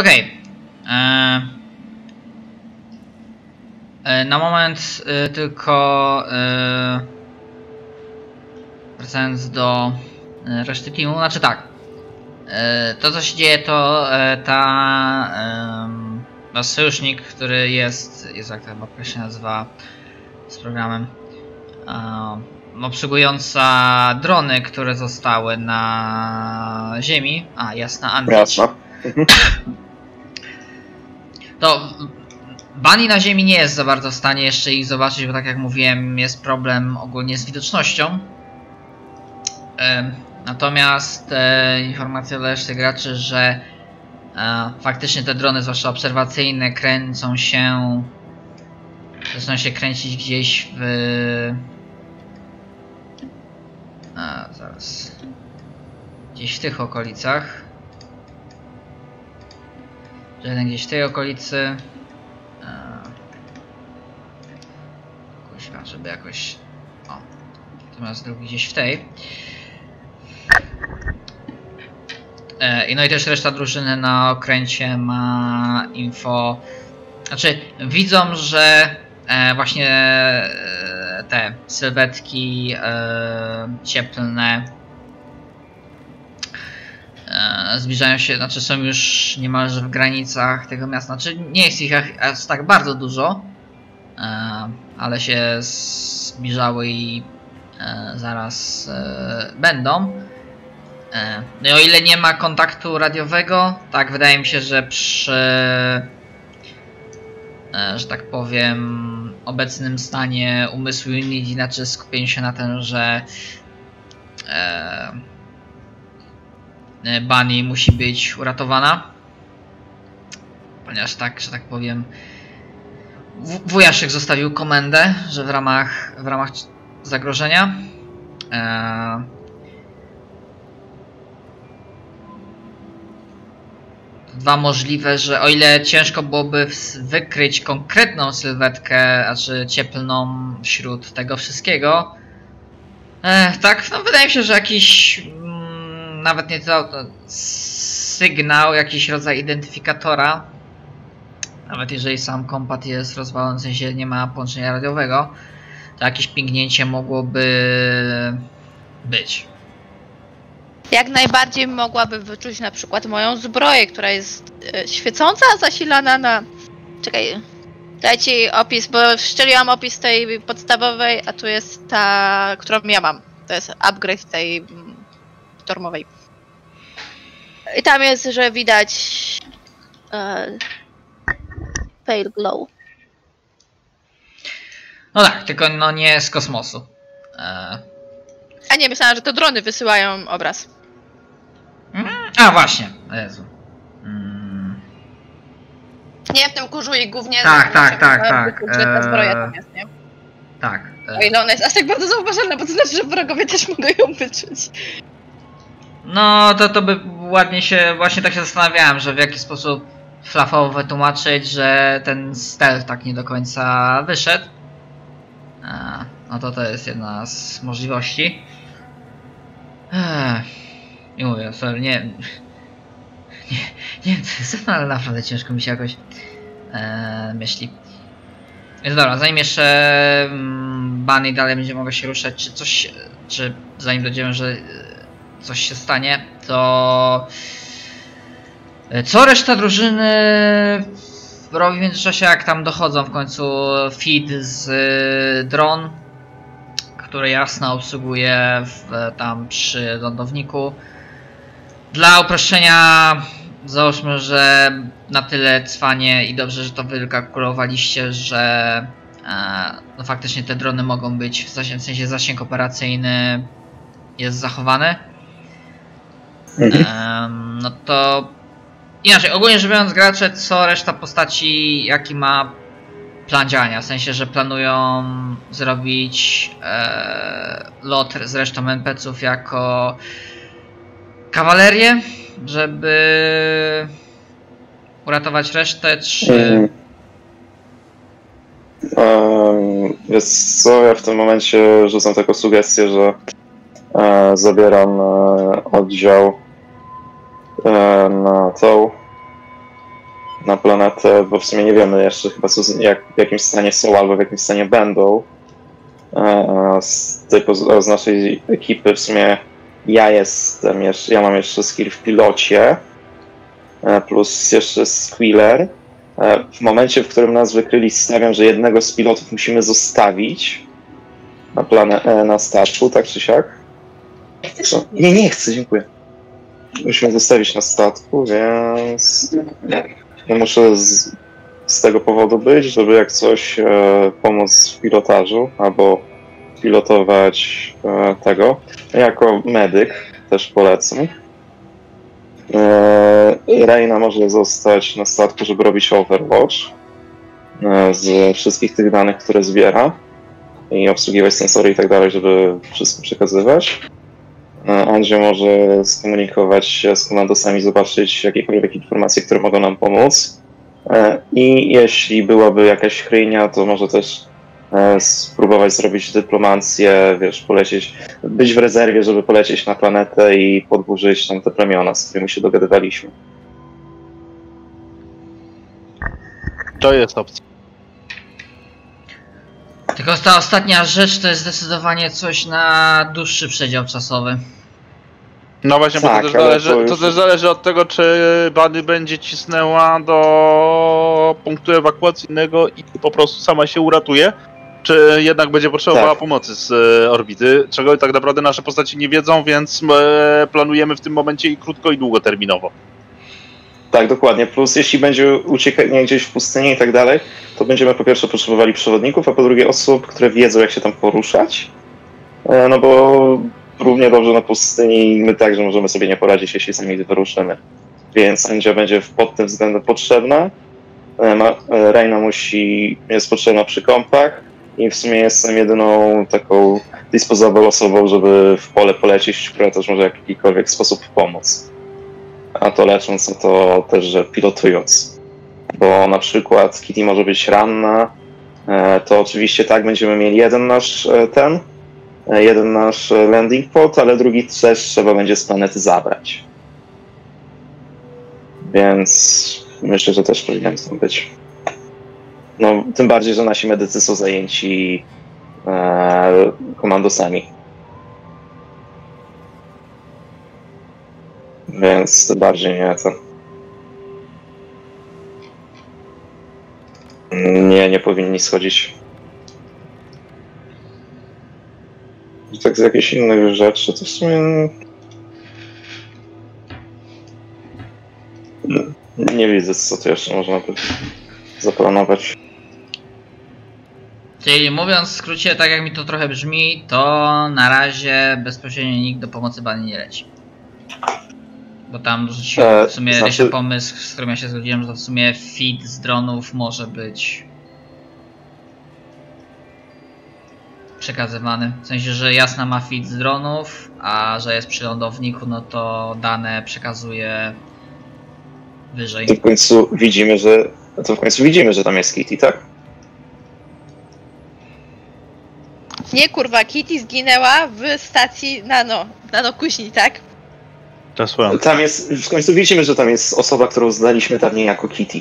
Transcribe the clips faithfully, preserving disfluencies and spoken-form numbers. Okej. Okay. Eee, e, na moment e, tylko e, wracając do e, reszty teamu, znaczy tak. E, to co się dzieje to e, ta e, nasz sojusznik, który jest, jest jak to chyba się nazywa z programem, e, obsługująca drony, które zostały na ziemi. A, jasna, Andrzej. Jasna. To Bunny na ziemi nie jest za bardzo w stanie jeszcze ich zobaczyć, bo tak jak mówiłem, jest problem ogólnie z widocznością. E, natomiast e, informacja dla reszty graczy, że e, faktycznie te drony, zwłaszcza obserwacyjne, kręcą się, zaczynają się kręcić gdzieś w... A, zaraz... Gdzieś w tych okolicach. Jeden gdzieś w tej okolicy. Kuźwa, żeby jakoś... O. Natomiast drugi gdzieś w tej. I no i też reszta drużyny na okręcie ma info... Znaczy, widzą, że właśnie te sylwetki cieplne zbliżają się, znaczy są już niemalże w granicach tego miasta. Znaczy nie jest ich aż tak bardzo dużo, ale się zbliżały i zaraz będą. No i o ile nie ma kontaktu radiowego, tak wydaje mi się, że przy, że tak powiem, obecnym stanie umysłu Unity, znaczy skupienie się na tym, że Bunny musi być uratowana, ponieważ tak, że tak powiem, wujaszek zostawił komendę, że w ramach, w ramach zagrożenia e... dwa możliwe, że o ile ciężko byłoby wykryć konkretną sylwetkę, znaczy cieplną wśród tego wszystkiego, e, tak, no wydaje mi się, że jakiś nawet nie to, to sygnał, jakiś rodzaj identyfikatora, nawet jeżeli sam kompat jest rozwalony, w sensie nie ma połączenia radiowego, to jakieś pingnięcie mogłoby być. Jak najbardziej mogłaby wyczuć na przykład moją zbroję, która jest świecąca, a zasilana na... Czekaj, dajcie jej opis, bo wszczeliłam opis tej podstawowej, a tu jest ta, którą ja mam. To jest upgrade tej... Tormowej. I tam jest, że widać uh, pale glow. No tak, tylko no nie z kosmosu. E... A nie, myślałam, że to drony wysyłają obraz. Mm, a właśnie, Jezu. Mm. Nie w tym kurzu i głównie... Tak, tak, tak, tak. Ta zbroja tam jest, nie? Tak. O ile ona jest aż tak bardzo zauważalna, bo to znaczy, że wrogowie też mogą ją wyczuć. No to, to by ładnie się, właśnie tak się zastanawiałem, że w jaki sposób flafowo wytłumaczyć, że ten stealth tak nie do końca wyszedł. A, no to to jest jedna z możliwości. Ech, nie mówię, sorry, nie, nie, nie wiem co jest, ale naprawdę ciężko mi się jakoś e, myśli. Więc dobra, zanim jeszcze Bunny dalej będzie mogła się ruszać, czy coś, czy zanim dojdziemy, że coś się stanie, to co reszta drużyny robi w międzyczasie, jak tam dochodzą w końcu feed z dron, który jasno obsługuje w, tam przy lądowniku. Dla uproszczenia załóżmy, że na tyle cwanie i dobrze, że to wykalkulowaliście, że e, no faktycznie te drony mogą być w, zasięg, w sensie zasięg operacyjny jest zachowany. Um, no to inaczej, ogólnie rzecz biorąc, gracze, co reszta postaci, jaki ma plan działania, w sensie, że planują zrobić e, lot z resztą en pe ce ów jako kawalerię, żeby uratować resztę, czy... Um, więc co, ja w tym momencie rzucam taką sugestię, że e, zabieram e, oddział na tą na planetę, bo w sumie nie wiemy jeszcze chyba co, jak, w jakim stanie są albo w jakim stanie będą. Z, tej, z naszej ekipy w sumie ja jestem, jeszcze, ja mam jeszcze skill w pilocie, plus jeszcze squealer. W momencie, w którym nas wykryli, stawiam, że jednego z pilotów musimy zostawić na, plane, na statku, tak czy siak. Co? Nie, nie chcę, dziękuję. Musimy zostawić na statku, więc ja muszę z, z tego powodu być, żeby jak coś e, pomóc w pilotażu, albo pilotować e, tego. Jako medyk też polecam. E, Reyna może zostać na statku, żeby robić overwatch e, z wszystkich tych danych, które zbiera i obsługiwać sensory i tak dalej, żeby wszystko przekazywać. Andrzej może skomunikować się z komandosami, zobaczyć jakiekolwiek informacje, które mogą nam pomóc. I jeśli byłaby jakaś chryjnia, to może też spróbować zrobić dyplomację, wiesz, polecieć, być w rezerwie, żeby polecieć na planetę i podburzyć tam te plemiona, z którymi się dogadywaliśmy. To jest opcja. Tylko ta ostatnia rzecz to jest zdecydowanie coś na dłuższy przedział czasowy. No właśnie, tak, bo to też, zależy, to, już... to też zależy od tego, czy Bunny będzie cisnęła do punktu ewakuacyjnego i po prostu sama się uratuje, czy jednak będzie potrzebowała tak. pomocy z orbity, czego tak naprawdę nasze postaci nie wiedzą, więc planujemy w tym momencie i krótko, i długoterminowo. Tak, dokładnie. Plus jeśli będzie uciekanie gdzieś w pustyni i tak dalej, to będziemy po pierwsze potrzebowali przewodników, a po drugie osób, które wiedzą jak się tam poruszać. No bo równie dobrze na pustyni my także możemy sobie nie poradzić, jeśli sami wyruszymy. Więc sędzia będzie pod tym względem potrzebna. Reyna musi, jest potrzebna przy kompach i w sumie jestem jedyną taką disposable osobą, żeby w pole polecieć, która też może w jakikolwiek sposób pomóc. A to lecząc, a to też, że pilotując. Bo na przykład Kitty może być ranna, to oczywiście tak, będziemy mieli jeden nasz ten, jeden nasz landing pod, ale drugi też trzeba będzie z planety zabrać. Więc myślę, że też powinien tam być. No, tym bardziej, że nasi medycy są zajęci e, komandosami. Więc to bardziej nie to. Nie, nie powinni schodzić. Tak z jakichś innych rzeczy to w sumie... Nie widzę co tu jeszcze można by zaplanować. Czyli mówiąc w skrócie, tak jak mi to trochę brzmi, to na razie bezpośrednio nikt do pomocy Bunny nie leci. Bo tam rzucił w sumie znaczy... jeszcze pomysł, z którym ja się zgodziłem, że w sumie feed z dronów może być przekazywany. W sensie, że Jasna ma feed z dronów, a że jest przy lądowniku, no to dane przekazuje wyżej. To w końcu widzimy, że, to w końcu widzimy, że tam jest Kitty, tak? Nie kurwa, Kitty zginęła w stacji Nano, Nano Kuźni, tak? Tam jest, w końcu widzimy, że tam jest osoba, którą znaliśmy dawniej jako Kitty.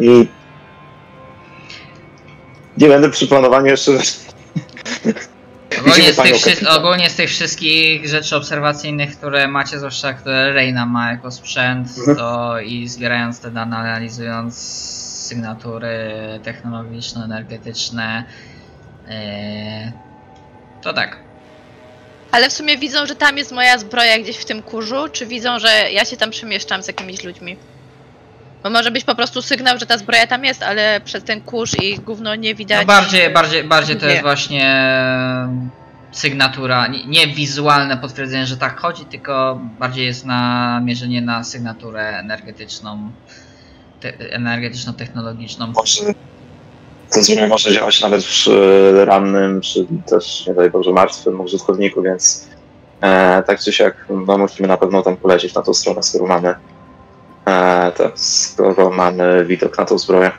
I... Nie będę przy planowaniu jeszcze... Ogólnie z, tych, ogólnie z tych wszystkich rzeczy obserwacyjnych, które macie, zwłaszcza które Reyna ma jako sprzęt, mhm. to i zbierając te dane, analizując sygnatury technologiczne, energetyczne, yy, to tak. Ale w sumie widzą, że tam jest moja zbroja gdzieś w tym kurzu, czy widzą, że ja się tam przemieszczam z jakimiś ludźmi? Bo może być po prostu sygnał, że ta zbroja tam jest, ale przez ten kurz i gówno nie widać... No bardziej, bardziej, bardziej to jest właśnie sygnatura, nie, nie wizualne potwierdzenie, że tak chodzi, tylko bardziej jest na mierzenie na sygnaturę energetyczną, te, energetyczno-technologiczną. To zimie może działać nawet przy rannym, czy też, nie daj Boże, martwym użytkowniku, więc e, tak czy siak, no musimy na pewno tam polecieć na tą stronę, skoro mamy, e, to, skoro mamy widok na tą zbroję.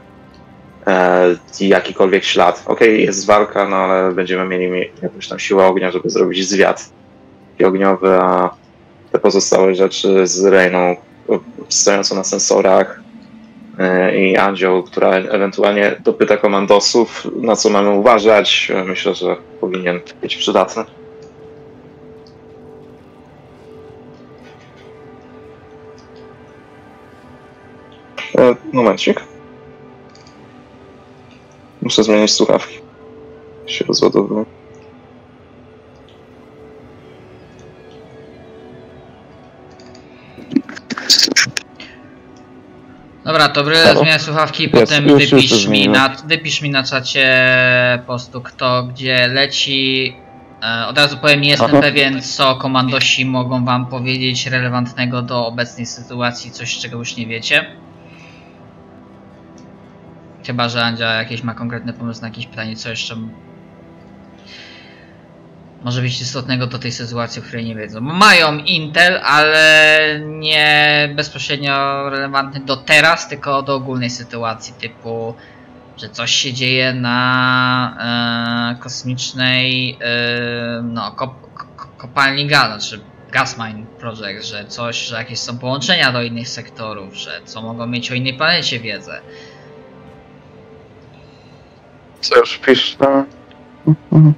E, jakikolwiek ślad. Okej, okay, jest walka, no ale będziemy mieli jakąś tam siłę ognia, żeby zrobić zwiat ogniowy, a te pozostałe rzeczy z Reyną stojącą na sensorach i Andzioł, która ewentualnie dopyta komandosów, na co mamy uważać. Myślę, że powinien być przydatny. Momencik. Muszę zmienić słuchawki. Się rozładowują. Dobra, to zmieniaj słuchawki i potem yes, wypisz, już mi na, wypisz mi na czacie postu kto gdzie leci. Od razu powiem, nie jestem Aha. pewien, co komandosi mogą wam powiedzieć relewantnego do obecnej sytuacji, coś czego już nie wiecie. Chyba że Andzia jakieś ma konkretny pomysł na jakieś pytanie, co jeszcze może być istotnego do tej sytuacji, o której nie wiedzą. Mają Intel, ale nie bezpośrednio relevantny do teraz, tylko do ogólnej sytuacji, typu, że coś się dzieje na e, kosmicznej e, no, kop, kopalni gazu, znaczy Gas Mine Project, że coś, że jakieś są połączenia do innych sektorów, że co mogą mieć o innej planecie wiedzę. Co już pisz na... Mhm.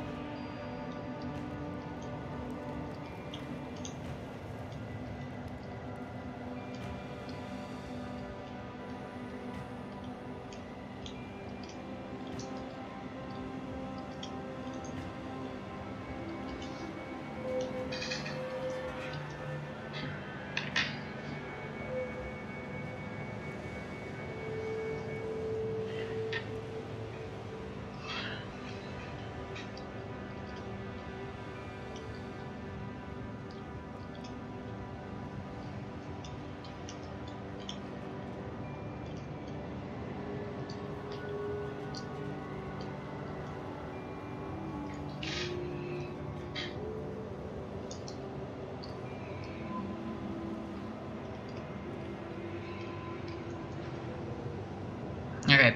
Okay.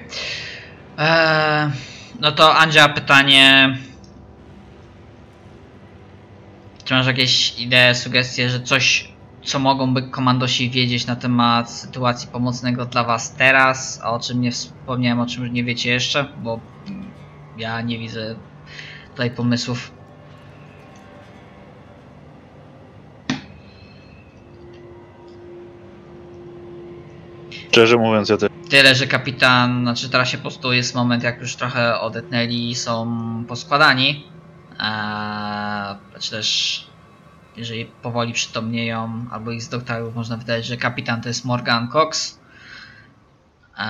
Eee, no to Andzia, pytanie, czy masz jakieś idee, sugestie, że coś, co mogąby komandosi wiedzieć na temat sytuacji pomocnego dla was teraz, a o czym nie wspomniałem, o czym nie wiecie jeszcze, bo ja nie widzę tutaj pomysłów. Szczerze mówiąc, ja też. Tyle, że kapitan, znaczy teraz się po prostu jest moment, jak już trochę odetnęli i są poskładani. Eee, znaczy też, jeżeli powoli przytomnieją, albo ich z doktorów można wydać, że kapitan to jest Morgan Cox. Eee,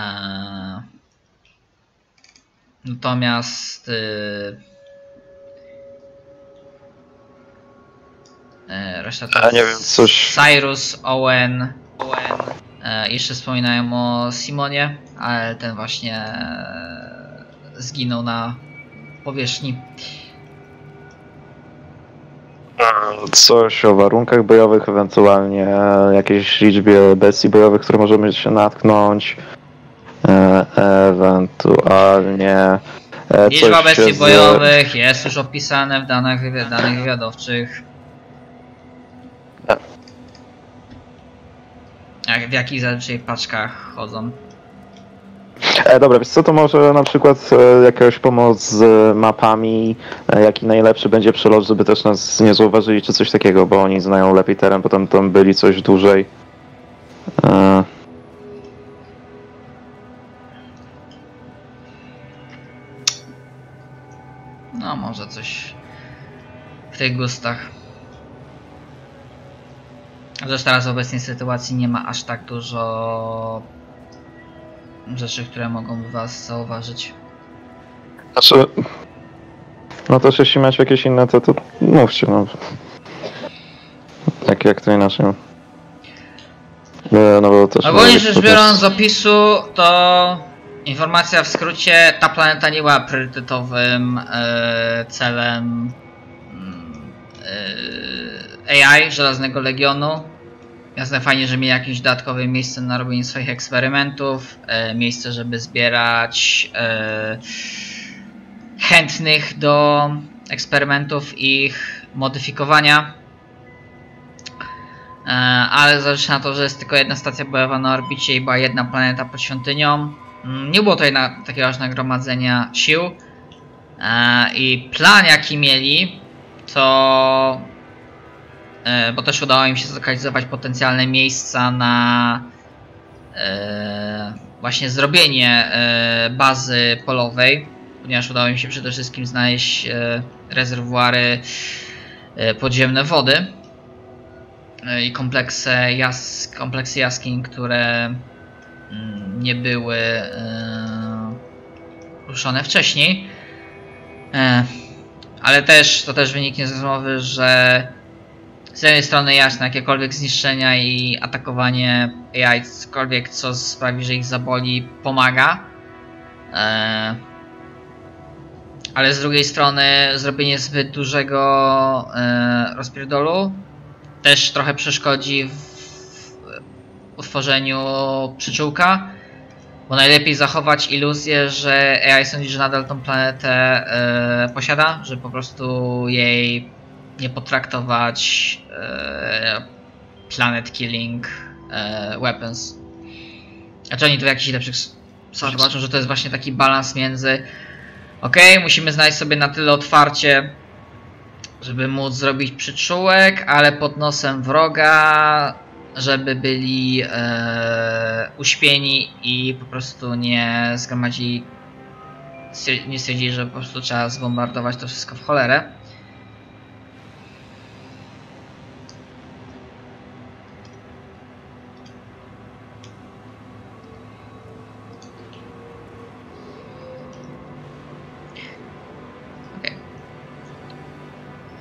natomiast eee, reszta to jest ja wiem, coś... Cyrus, Owen, Owen. Jeszcze wspominają o Simonie, ale ten właśnie zginął na powierzchni. Coś o warunkach bojowych, ewentualnie jakiejś liczbie bestii bojowych, które możemy się natknąć. Ewentualnie... Liczba bestii z... bojowych jest już opisane w danych, wywi- danych wywiadowczych. W jakich zazwyczaj paczkach chodzą? E, dobra, wiesz co, to może na przykład e, jakaś pomoc z mapami, e, jaki najlepszy będzie przelot, żeby też nas nie zauważyli, czy coś takiego, bo oni znają lepiej teren, potem tam byli coś dłużej. E... No, może coś w tych gustach. Zresztą teraz w obecnej sytuacji nie ma aż tak dużo rzeczy, które mogą was zauważyć. Znaczy... No też jeśli macie jakieś inne to, to mówcie, no. Tak jak to inaczej. No bo też... Ogólnie rzecz biorąc z opisu, to informacja w skrócie, ta planeta nie była priorytetowym yy, celem yy, A I, Żelaznego Legionu. Jasne, fajnie, że mieli jakieś dodatkowe miejsce na robienie swoich eksperymentów, e, miejsce, żeby zbierać e, chętnych do eksperymentów i ich modyfikowania. ale zależy na to, że jest tylko jedna stacja bojowa na orbicie i była jedna planeta pod świątynią. Nie było tutaj na, takiego aż nagromadzenia sił. I plan jaki mieli, to... Bo też udało im się zlokalizować potencjalne miejsca na właśnie zrobienie bazy polowej, ponieważ udało im się przede wszystkim znaleźć rezerwuary podziemne wody i kompleksy, jas kompleksy jaskiń, które nie były ruszone wcześniej. Ale też to też wyniknie z rozmowy, że z jednej strony jasne, jakiekolwiek zniszczenia i atakowanie A I, cokolwiek co sprawi, że ich zaboli, pomaga. Ale z drugiej strony zrobienie zbyt dużego rozpierdolu też trochę przeszkodzi w utworzeniu przyczółka. Bo najlepiej zachować iluzję, że A I sądzi, że nadal tą planetę yy, posiada, że po prostu jej nie potraktować yy, planet killing yy, weapons. A czy oni tu jakiś lepszy zobaczą, że to jest właśnie taki balans między okej, okay, musimy znaleźć sobie na tyle otwarcie, żeby móc zrobić przyczółek, ale pod nosem wroga, żeby byli e, uśpieni i po prostu nie zgromadzili, nie stwierdzili, że po prostu trzeba zbombardować to wszystko w cholerę. Okay.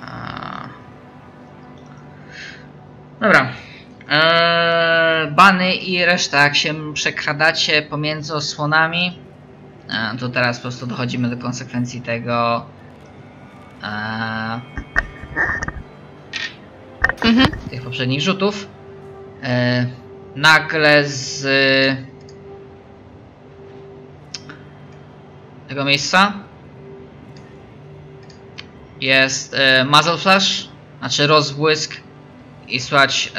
A... Dobra. Bunny i reszta, jak się przekradacie pomiędzy osłonami, to teraz po prostu dochodzimy do konsekwencji tego mhm. tych poprzednich rzutów. Nagle z tego miejsca jest muzzle flash, znaczy rozbłysk i słychać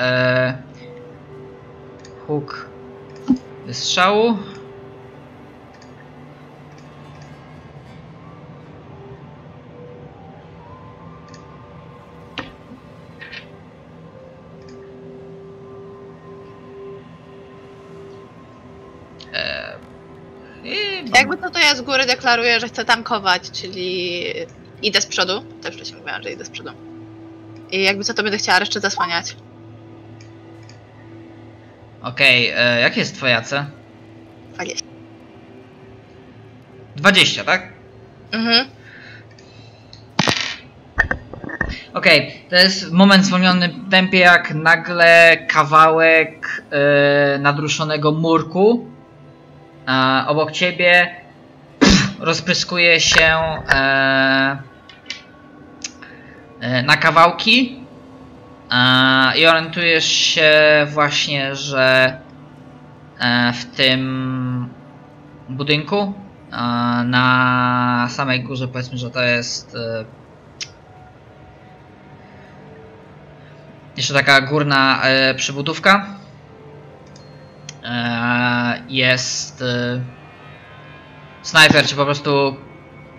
huk wystrzału. Eee, i... Jakby to, to ja z góry deklaruję, że chcę tankować, czyli idę z przodu. Też wcześniej mówiłam, że idę z przodu. I jakby co, to będę chciała resztę zasłaniać. Okej, okay, jakie jest twoja C? dwadzieścia. dwadzieścia, tak? Mhm. Okej, okay, to jest moment w zwolnionym tempie, jak nagle kawałek yy, nadruszonego murku yy, obok ciebie rozpryskuje się yy, yy, na kawałki. I orientujesz się właśnie, że w tym budynku na samej górze, powiedzmy, że to jest jeszcze taka górna przybudówka, jest snajper, czy po prostu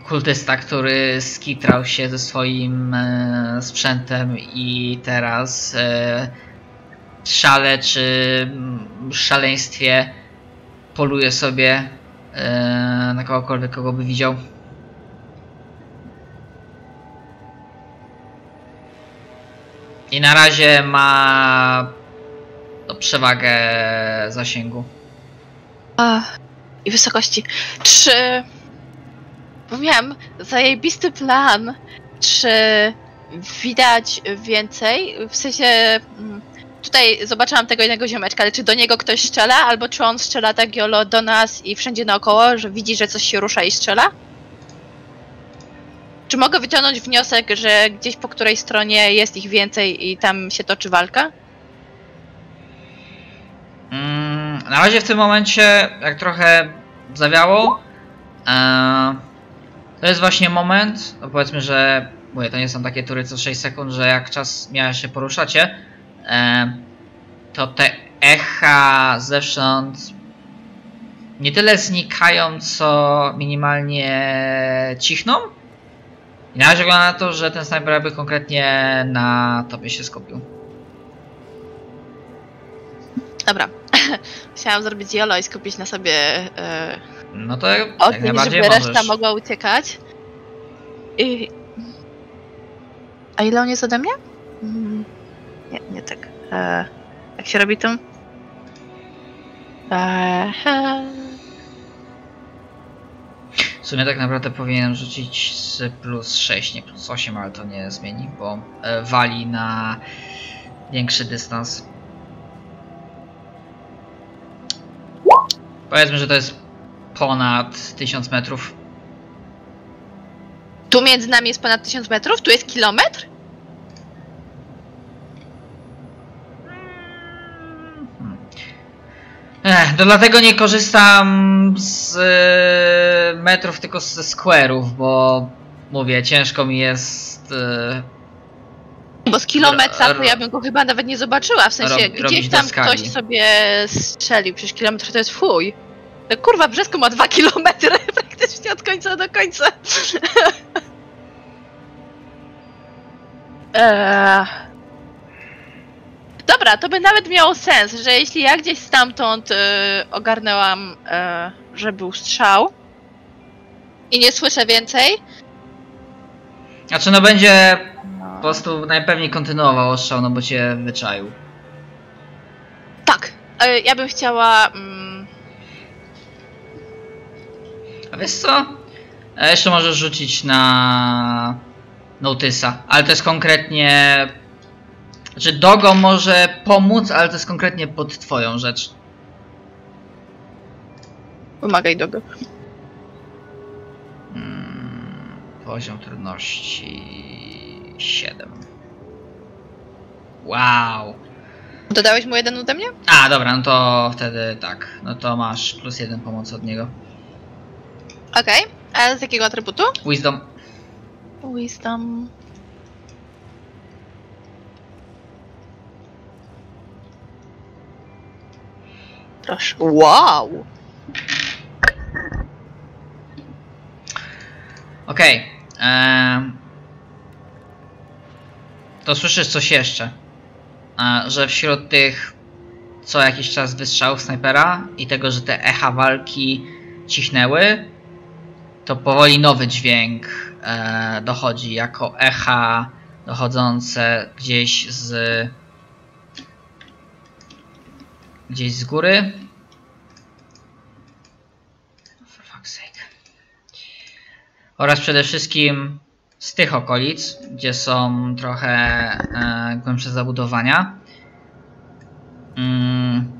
kultysta, który skitrał się ze swoim e, sprzętem i teraz e, w szale czy w szaleństwie poluje sobie e, na kogokolwiek, kogo by widział. I na razie ma no, przewagę zasięgu. A, i wysokości. Trzy... Bo miałam zajebisty plan, czy widać więcej, w sensie tutaj zobaczyłam tego innego ziomeczka, ale czy do niego ktoś strzela, albo czy on strzela tak jolo do nas i wszędzie naokoło, że widzi, że coś się rusza i strzela? Czy mogę wyciągnąć wniosek, że gdzieś po której stronie jest ich więcej i tam się toczy walka? Mm, na razie w tym momencie, jak trochę zawiało, to jest właśnie moment, no powiedzmy, że mówię, to nie są takie tury co sześć sekund, że jak czas miał się poruszacie, to te echa zewsząd nie tyle znikają, co minimalnie cichną. I na razie wygląda na to, że ten snajper jakby konkretnie na tobie się skupił. Dobra. Chciałam zrobić jolo i skupić na sobie yy, no to jak, o tym, żeby możesz. Reszta mogła uciekać. I... A ile on jest ode mnie? Mm. Nie, nie tak. E, jak się robi tą? E, w sumie tak naprawdę powinienem rzucić z plus sześć, nie plus osiem, ale to nie zmieni, bo e, wali na większy dystans. Powiedzmy, że to jest ponad tysiąc metrów. Tu między nami jest ponad tysiąc metrów? Tu jest kilometr? Hmm. Ech, to dlatego nie korzystam z y, metrów, tylko ze square'ów, bo mówię, ciężko mi jest... Y, bo z kilometra to ja bym go chyba nawet nie zobaczyła, w sensie gdzieś tam ktoś sobie strzelił, przecież kilometr to jest fuj. No kurwa, Brzesko ma dwa kilometry praktycznie od końca do końca. eee. Dobra, to by nawet miało sens, że jeśli ja gdzieś stamtąd yy, ogarnęłam, yy, że był strzał i nie słyszę więcej. Znaczy no będzie po prostu najpewniej kontynuował ostrzał, no bo cię wyczaił. Tak, yy, ja bym chciała... Yy, A wiesz co? Jeszcze możesz rzucić na Notysa, ale to jest konkretnie... Znaczy Dogo może pomóc, ale to jest konkretnie pod twoją rzecz. Pomagaj Dogo. Hmm, poziom trudności... siedem. Wow. Dodałeś mu jeden ode mnie? A, dobra, no to wtedy tak. No to masz plus jeden pomoc od niego. Okej, okay. A z jakiego atrybutu? Wisdom. Wisdom. Proszę. Wow! Okej. Okay. Eee, to słyszysz coś jeszcze. Eee, że wśród tych co jakiś czas wystrzałów snajpera i tego, że te echa walki cichnęły, to powoli nowy dźwięk e, dochodzi jako echa dochodzące gdzieś z gdzieś z góry. For fuck's sake. Oraz przede wszystkim z tych okolic, gdzie są trochę e, głębsze zabudowania. Mm.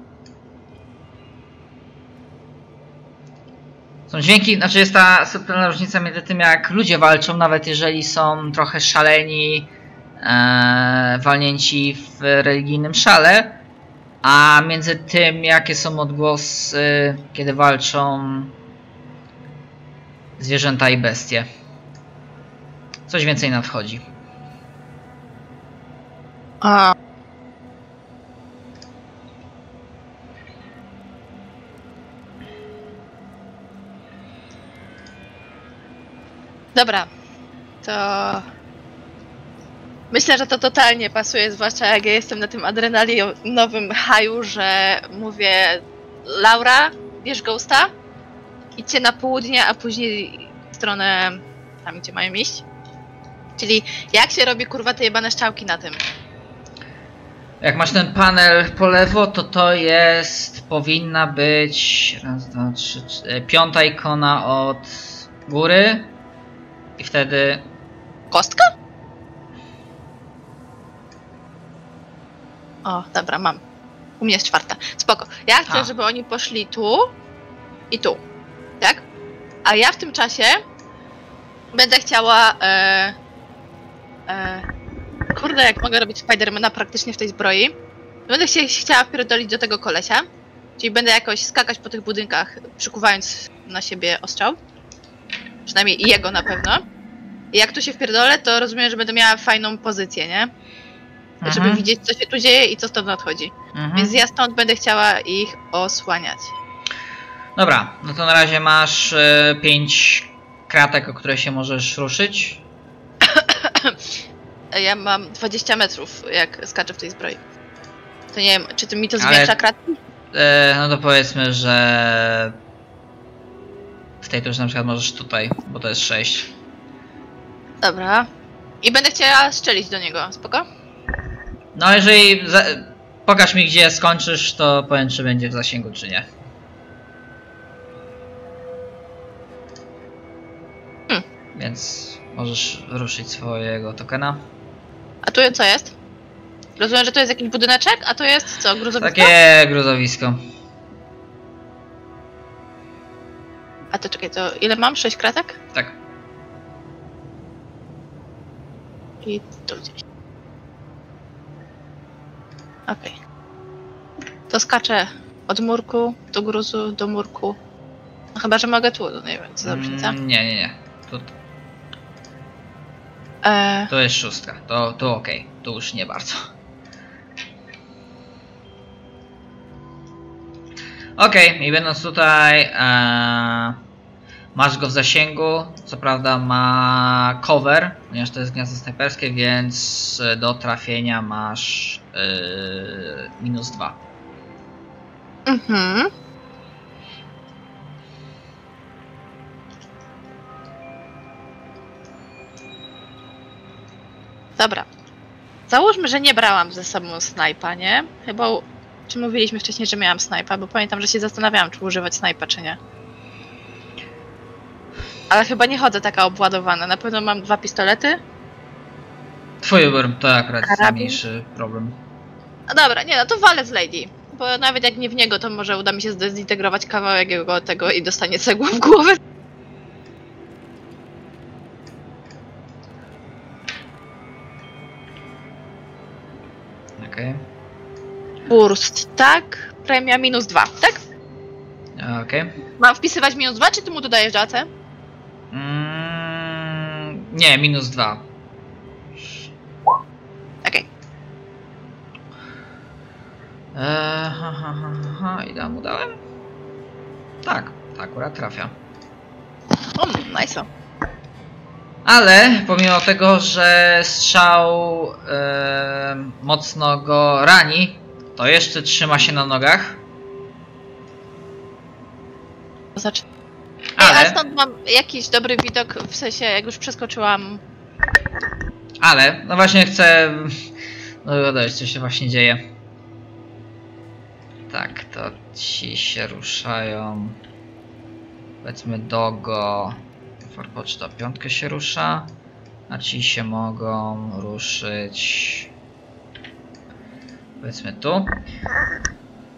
Są dźwięki, znaczy jest ta subtelna różnica między tym jak ludzie walczą, nawet jeżeli są trochę szaleni, e, walnięci w religijnym szale, a między tym jakie są odgłosy, kiedy walczą zwierzęta i bestie. Coś więcej nadchodzi. A... Dobra, to myślę, że to totalnie pasuje, zwłaszcza jak ja jestem na tym adrenalinowym haju, że mówię Laura, bierz Ghosta, idźcie na południe, a później w stronę tam, gdzie mają iść. Czyli jak się robi kurwa te jebane szczałki na tym? Jak masz ten panel po lewo, to to jest, powinna być raz, dwa, trzy, cztery, piąta ikona od góry. I wtedy... Kostka? O, dobra, mam. U mnie jest czwarta. Spoko. Ja chcę, A. żeby oni poszli tu i tu. Tak? A ja w tym czasie będę chciała... E, e, kurde, jak mogę robić Spidermana praktycznie w tej zbroi. Będę się chciała wpierdolić do tego kolesia. Czyli będę jakoś skakać po tych budynkach, przykuwając na siebie ostrzał. Przynajmniej jego na pewno. I jak tu się wpierdolę, to rozumiem, że będę miała fajną pozycję, nie? mhm. żeby widzieć, co się tu dzieje i co stąd nadchodzi. Mhm. Więc ja stąd będę chciała ich osłaniać. Dobra, no to na razie masz y, pięć kratek, o które się możesz ruszyć. Ja mam dwadzieścia metrów, jak skaczę w tej zbroi. To nie wiem, czy ty mi to zwiększa Ale, kratki? E, no to powiedzmy, że... W tej to już na przykład możesz tutaj, bo to jest sześć. Dobra. I będę chciała strzelić do niego, spoko? No jeżeli... Za... Pokaż mi, gdzie skończysz, to powiem, czy będzie w zasięgu, czy nie. Hmm. Więc możesz ruszyć swojego tokena. A tu co jest? Rozumiem, że to jest jakiś budyneczek, a to jest co? Gruzowisko? Takie gruzowisko. A to czekaj, to ile mam? sześć kratek? Tak. I tu gdzieś. Okej. To skaczę od murku do gruzu, do murku. No chyba, że mogę tu, no nie wiem, co za różnica. Mm, nie, nie, nie. Tu, tu. E... To jest szóstka, to, to okej, okay. To już nie bardzo. Okej, okay. I będąc tutaj, e... masz go w zasięgu, co prawda ma cover, ponieważ to jest gniazdo snajperskie, więc do trafienia masz e... minus dwa. Mhm. Dobra. Załóżmy, że nie brałam ze sobą snajpa, nie? Chyba... Czy mówiliśmy wcześniej, że miałam snajpa? Bo pamiętam, że się zastanawiałam, czy używać snajpa, czy nie. Ale chyba nie chodzę taka obładowana. Na pewno mam dwa pistolety. Twój wybór to akurat jest najmniejszy problem. No dobra, nie no, to walę z Lady. Bo nawet jak nie w niego, to może uda mi się zdezintegrować kawałek jego tego i dostanie cegłą w głowę. Burst, tak. Premia minus dwa, tak? Okej. Okay. Mam wpisywać minus dwa, czy ty mu dodajesz datę? Mm, nie, minus dwa. Okej. Okay. Eee, ha, ha, ha, ha, ile mu dałem? Tak, akurat trafia. O, nice. Ale pomimo tego, że strzał e, mocno go rani, to jeszcze trzyma się na nogach. To znaczy... Ale... Ej, a stąd mam jakiś dobry widok, w sensie jak już przeskoczyłam... Ale, no właśnie chcę... No wiadomo, co się właśnie dzieje. Tak, to ci się ruszają... Powiedzmy Dogo... Forpoczta piątkę się rusza. A ci się mogą ruszyć... Powiedzmy tu.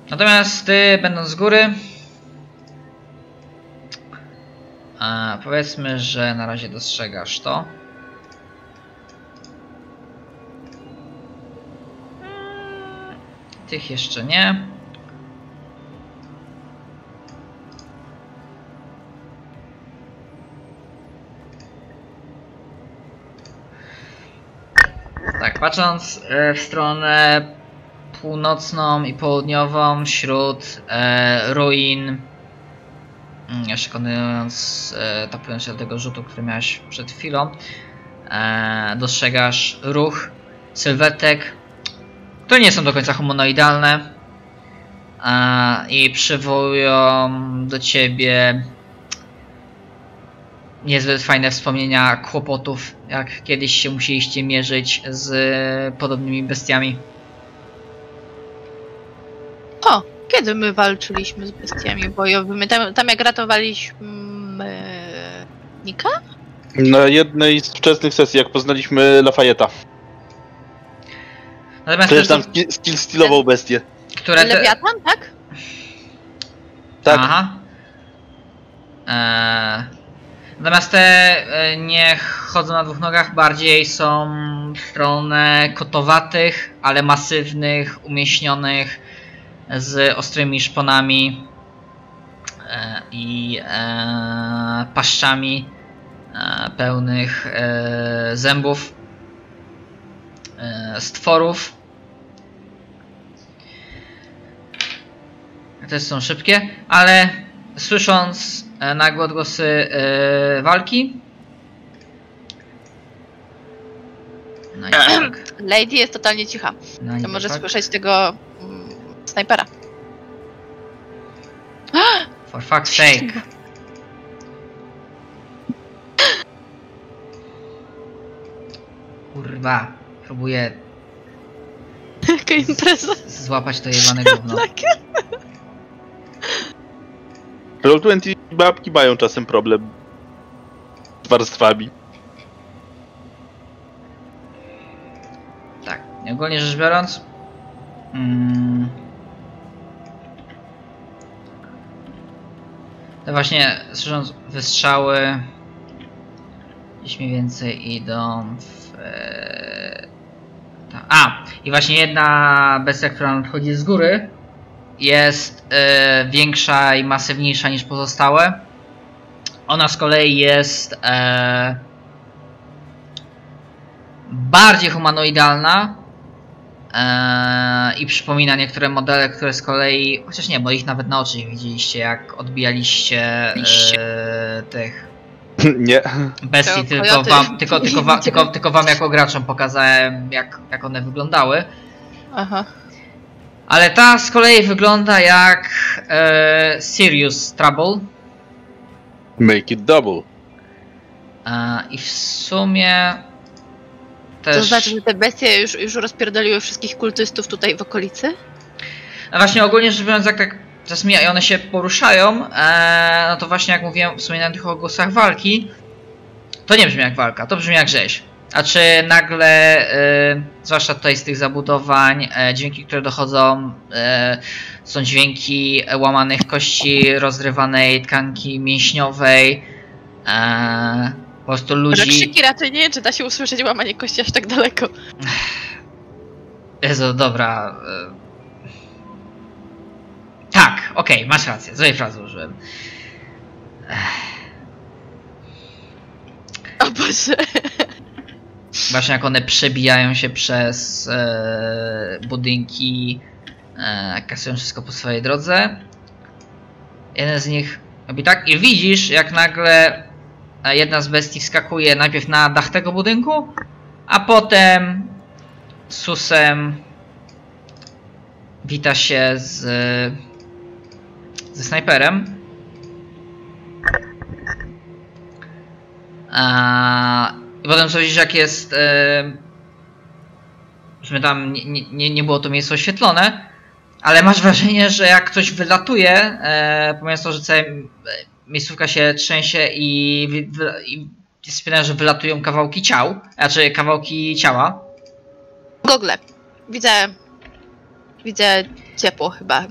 Natomiast ty, będąc z góry, a powiedzmy, że na razie dostrzegasz to. Tych jeszcze nie. Tak, patrząc w stronę północną i południową, wśród e, ruin, przekonując, e, tapując się do tego rzutu, który miałeś przed chwilą, e, dostrzegasz ruch sylwetek, które nie są do końca humanoidalne e, i przywołują do ciebie niezbyt fajne wspomnienia kłopotów, jak kiedyś się musieliście mierzyć z podobnymi bestiami. O, kiedy my walczyliśmy z bestiami bojowymi? Tam, tam jak ratowaliśmy... Nika? Na jednej z wczesnych sesji, jak poznaliśmy Lafayette'a. Natomiast też tam skill stylował bestię. Które te... Lewiatan, tak? Tak. Aha. Eee... Natomiast te nie chodzą na dwóch nogach, bardziej są w stronę kotowatych, ale masywnych, umieśnionych, z ostrymi szponami e, i e, paszczami e, pełnych e, zębów, e, stworów. Te są szybkie, ale słysząc nagłe odgłosy yy, walki. No i tak. Lady jest totalnie cicha. No i to może tak. Słyszeć tego mm, snajpera. For fuck's sake. Kurwa, próbuję. Jaka impreza? Złapać to jebane gówno. Roll dwadzieścia babki mają czasem problem z warstwami. Tak, ogólnie rzecz biorąc. Hmm, to właśnie słysząc wystrzały gdzieś mniej więcej idą w... E, ta, a! I właśnie jedna bestia, która nadchodzi z góry, jest e, większa i masywniejsza niż pozostałe. Ona z kolei jest e, bardziej humanoidalna e, i przypomina niektóre modele, które z kolei, chociaż nie, bo ich nawet na oczy nie widzieliście, jak odbijaliście e, tych nie. bestii, to tylko wam, tylko, tylko, wa, tylko, tylko wam jako graczom pokazałem, jak, jak one wyglądały. Aha. Ale ta z kolei wygląda jak e, Serious Trouble. Make it double. E, I w sumie też... To znaczy, że te bestie już, już rozpierdoliły wszystkich kultystów tutaj w okolicy? No właśnie, ogólnie rzecz biorąc, jak tak i one się poruszają, e, no to właśnie jak mówiłem w sumie na tych ogłosach walki, to nie brzmi jak walka, to brzmi jak rzeź. A czy nagle, y, zwłaszcza tutaj z tych zabudowań, e, dźwięki, które dochodzą, e, są dźwięki łamanych kości, rozrywanej tkanki mięśniowej, e, po prostu ludzi... Ale krzyki raczej nie, czy da się usłyszeć łamanie kości aż tak daleko? Jezu, dobra... Tak, okej, okay, masz rację, złej frazy użyłem. O Boże... Właśnie jak one przebijają się przez e, budynki, e, kasują wszystko po swojej drodze. Jeden z nich robi tak i widzisz, jak nagle jedna z bestii wskakuje najpierw na dach tego budynku, a potem susem wita się z, ze snajperem. A, I potem co widzisz, jak jest, że tam nie, nie, nie było to miejsce oświetlone, ale masz wrażenie, że jak ktoś wylatuje, pomimo to, że cała miejscówka się trzęsie i, i jest pytanie, że wylatują kawałki ciał, znaczy kawałki ciała. Gogle. Widzę, widzę ciepło chyba.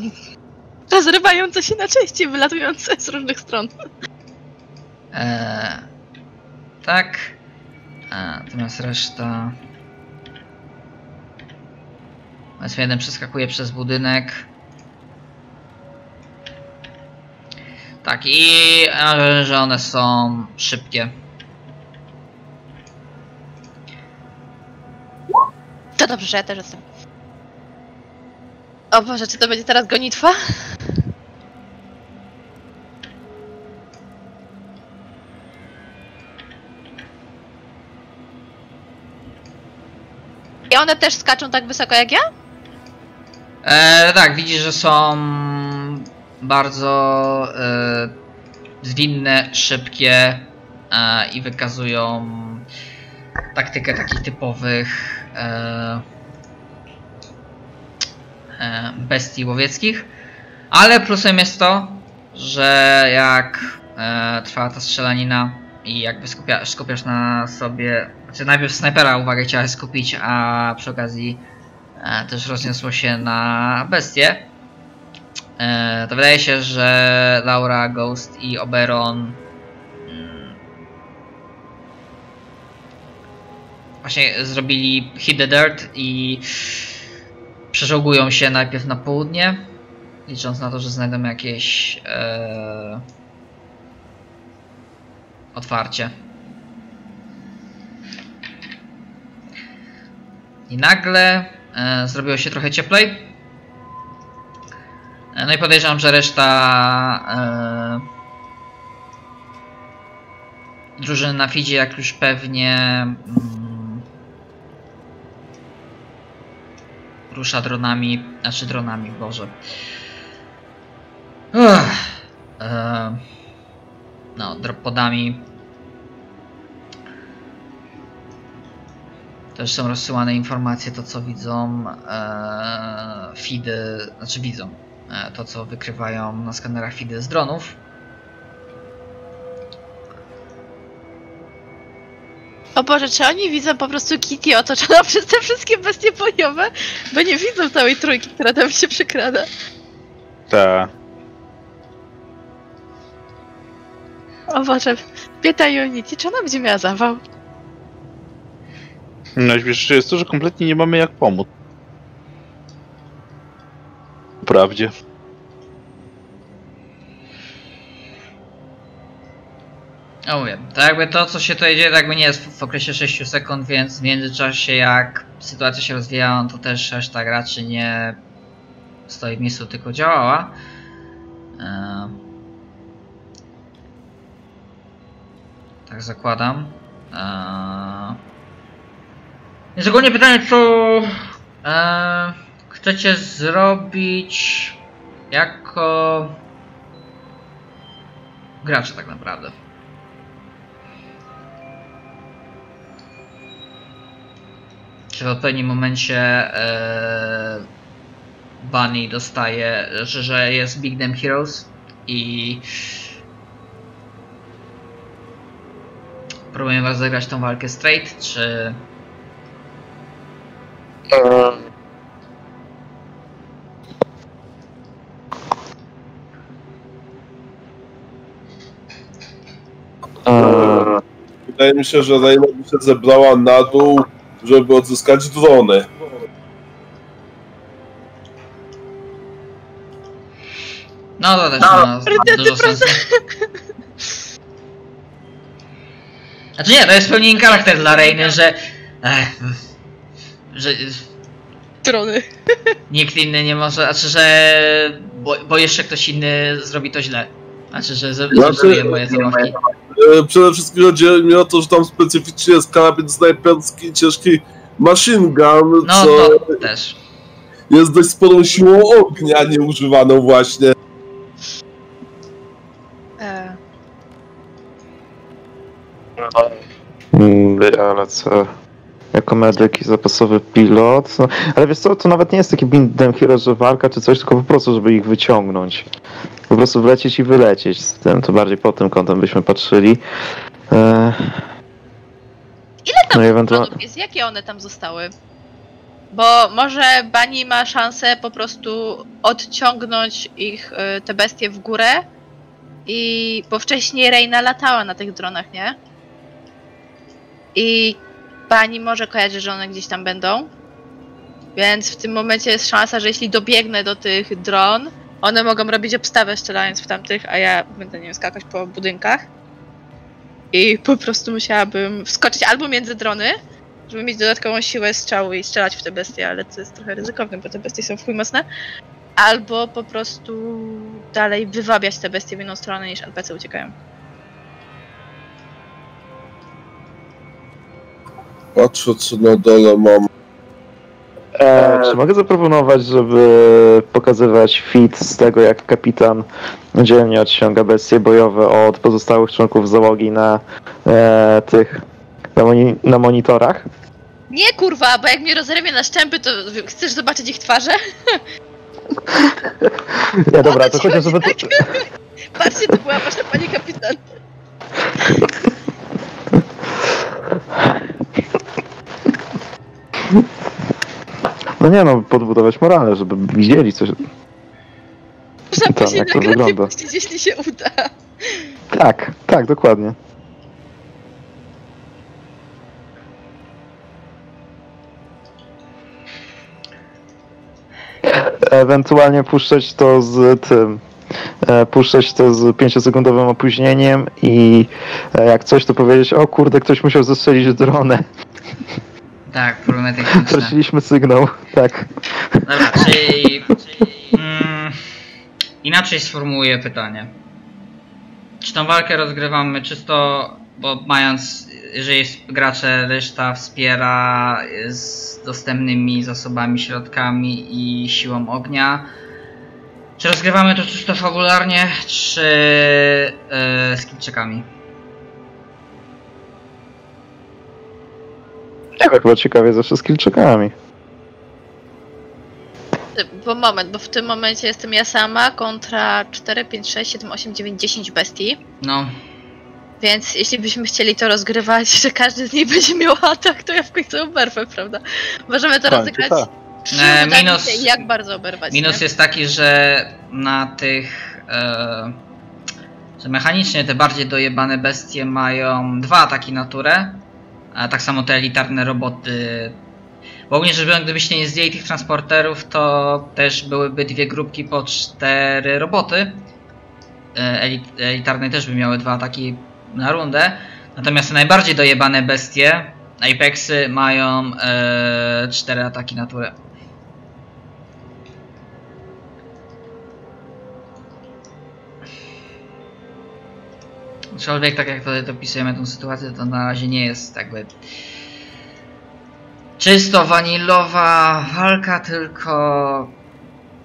Rozrywające się na części, wylatujące z różnych stron. Eee, tak. A, natomiast reszta... Natomiast jeden przeskakuje przez budynek. Tak, i że one są szybkie. To dobrze, że ja też jestem. O Boże, czy to będzie teraz gonitwa? I one też skaczą tak wysoko jak ja? E, tak, widzisz, że są bardzo e, zwinne, szybkie e, i wykazują taktykę takich typowych e, e, bestii łowieckich. Ale plusem jest to, że jak e, trwa ta strzelanina i jakby skupia, skupiasz na sobie... Znaczy najpierw snajpera uwagę chciała skupić, a przy okazji e, też rozniosło się na bestie. E, to wydaje się, że Laura, Ghost i Oberon mm, właśnie zrobili hit the dirt i przeżołgują się najpierw na południe, licząc na to, że znajdą jakieś e, otwarcie. I nagle e, zrobiło się trochę cieplej. E, no i podejrzewam, że reszta e, drużyny na feedzie, jak już pewnie mm, rusza dronami, znaczy dronami, Boże. Uff, e, no, dropodami. Też są rozsyłane informacje, to co widzą e, feedy, znaczy widzą e, to co wykrywają na skanerach feedy z dronów. O Boże, czy oni widzą po prostu Kitty otoczoną przez te wszystkie bestie bojowe? Bo nie widzą całej trójki, która tam się przekrada. Tak. O Boże, bieda Unity, czy ona będzie miała zawał? Najśmieszniejsze jest to, że kompletnie nie mamy jak pomóc. Wprawdzie. No wiem, to jakby to co się tutaj dzieje, jakby nie jest w okresie sześciu sekund, więc w międzyczasie jak sytuacja się rozwija, to też reszta graczy nie stoi w miejscu, tylko działała. Tak zakładam. Jest ogólnie pytanie, co e, chcecie zrobić jako gracze tak naprawdę. Czy w odpowiednim momencie e, Bunny dostaje, że, że jest Big Damn Heroes i próbuję was zagrać tą walkę straight, czy... Wydaje mi się, że Reyna by się zebrała na dół, żeby odzyskać drony. No to też ma dużo sensu. Znaczy nie, to jest pełni charakter dla Reyny, że... Ech. Że... Trony. Nikt inny nie może, znaczy, że... Bo, bo jeszcze ktoś inny zrobi to źle. Znaczy, że zepsuje moje zabawki. Przede wszystkim chodzi mi o to, że tam specyficznie jest karabin snajperski, ciężki machine gun, no, co... No, też. Jest dość sporą siłą ognia nieużywaną właśnie. E... Ale co... Jako medyk i zapasowy pilot, no, ale wiesz co, to nawet nie jest taki bindem hero, że walka czy coś, tylko po prostu, żeby ich wyciągnąć. Po prostu wlecieć i wylecieć z tym, to bardziej pod tym kątem byśmy patrzyli. E... Ile tam no ewentualnie... jest? Jakie one tam zostały? Bo może Bunny ma szansę po prostu odciągnąć ich, te bestie w górę i... bo wcześniej Reyna latała na tych dronach, nie? I... Pani może kojarzy, że one gdzieś tam będą, więc w tym momencie jest szansa, że jeśli dobiegnę do tych dron, one mogą robić obstawę strzelając w tamtych, a ja będę, nie wiem, skakać po budynkach i po prostu musiałabym wskoczyć albo między drony, żeby mieć dodatkową siłę strzału i strzelać w te bestie, ale to jest trochę ryzykowne, bo te bestie są w chuj mocne, albo po prostu dalej wywabiać te bestie w inną stronę niż N P C uciekają. Patrzę, co na dole mam. Eee, czy mogę zaproponować, żeby pokazywać fit z tego, jak kapitan dzielnie odciąga bestie bojowe od pozostałych członków załogi na e, tych... Na, moni na monitorach? Nie kurwa, bo jak mnie rozerwie na szczępy, to chcesz zobaczyć ich twarze? Nie, dobra, to chociaż... żeby... Tak? Patrzcie, to była wasza pani kapitan. No nie no, podbudować morale, żeby widzieli coś. Można później jak to wygląda. Puścić, jeśli się uda. Tak, tak, dokładnie. Ewentualnie puszczać to z tym. Puszczać to z pięciosekundowym opóźnieniem i jak coś to powiedzieć, o kurde, ktoś musiał zestrzelić dronę. Tak, problematyczne. Straciliśmy sygnał, tak. Dobra, czyli... czyli mm, inaczej sformułuję pytanie. Czy tą walkę rozgrywamy czysto, bo mając, jeżeli gracze reszta wspiera z dostępnymi zasobami, środkami i siłą ognia, czy rozgrywamy to czysto fabularnie, czy yy, z kilczykami? Nie, tak, bo ciekawie zawsze z kilczykami. Bo moment, bo w tym momencie jestem ja sama kontra cztery, pięć, sześć, siedem, osiem, dziewięć, dziesięć bestii. No. Więc jeśli byśmy chcieli to rozgrywać, że każdy z nich będzie miał atak, to ja w końcu oberwę, prawda? Możemy to rozegrać. E, minus, jak bardzo oberwać. Minus nie? Jest taki, że na tych... E, że mechanicznie te bardziej dojebane bestie mają dwa ataki na turę. A tak samo te elitarne roboty. Bo ogólnie rzecz biorąc, gdybyście nie zdjęli tych transporterów, to też byłyby dwie grupki po cztery roboty. Elitarne też by miały dwa ataki na rundę. Natomiast najbardziej dojebane bestie, Apexy, mają e, cztery ataki na turę. Aczkolwiek tak jak tutaj dopisujemy tą sytuację, to na razie nie jest jakby czysto wanilowa walka, tylko